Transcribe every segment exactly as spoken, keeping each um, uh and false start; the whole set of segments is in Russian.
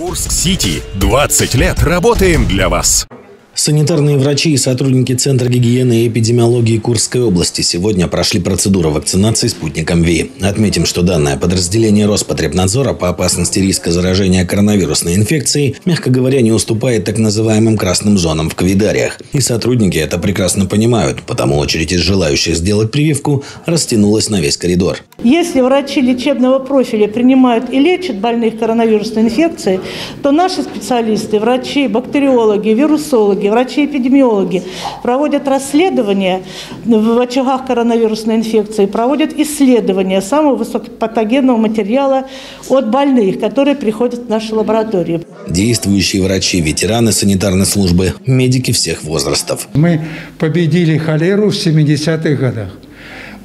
Курск Сити. двадцать лет работаем для вас. Санитарные врачи и сотрудники Центра гигиены и эпидемиологии Курской области сегодня прошли процедуру вакцинации «Спутником ви». Отметим, что данное подразделение Роспотребнадзора по опасности риска заражения коронавирусной инфекцией, мягко говоря, не уступает так называемым красным зонам в ковидариях. И сотрудники это прекрасно понимают, потому очередь из желающих сделать прививку растянулась на весь коридор. Если врачи лечебного профиля принимают и лечат больных коронавирусной инфекцией, то наши специалисты, врачи, бактериологи, вирусологи, врачи-эпидемиологи проводят расследования в очагах коронавирусной инфекции, проводят исследования самого высокопатогенного материала от больных, которые приходят в наши лаборатории. Действующие врачи, ветераны санитарной службы, медики всех возрастов. Мы победили холеру в семидесятых годах.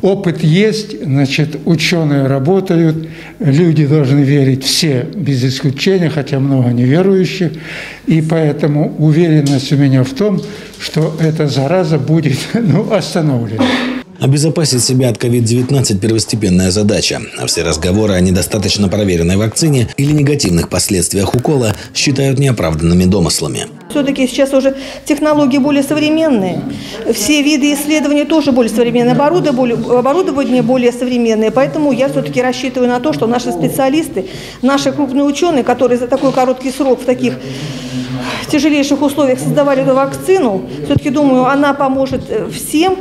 Опыт есть, значит, ученые работают, люди должны верить все, без исключения, хотя много неверующих. И поэтому уверенность у меня в том, что эта зараза будет, ну, остановлена. Обезопасить себя от ковид девятнадцать – первостепенная задача. А все разговоры о недостаточно проверенной вакцине или негативных последствиях укола считают неоправданными домыслами. Все-таки сейчас уже технологии более современные. Все виды исследований тоже более современные, оборудование более современное. Поэтому я все-таки рассчитываю на то, что наши специалисты, наши крупные ученые, которые за такой короткий срок в таких в тяжелейших условиях создавали эту вакцину, все-таки, думаю, она поможет всем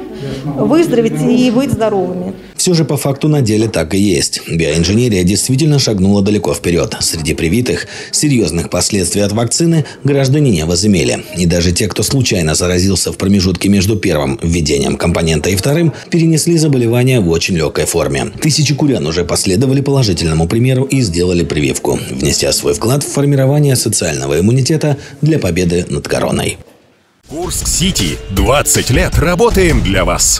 выздороветь и быть здоровыми. Все же по факту на деле так и есть. Биоинженерия действительно шагнула далеко вперед. Среди привитых серьезных последствий от вакцины граждане не возымели. И даже те, кто случайно заразился в промежутке между первым введением компонента и вторым, перенесли заболевание в очень легкой форме. Тысячи курян уже последовали положительному примеру и сделали прививку, внеся свой вклад в формирование социального иммунитета для победы над короной. Курск Сити. двадцать лет работаем для вас.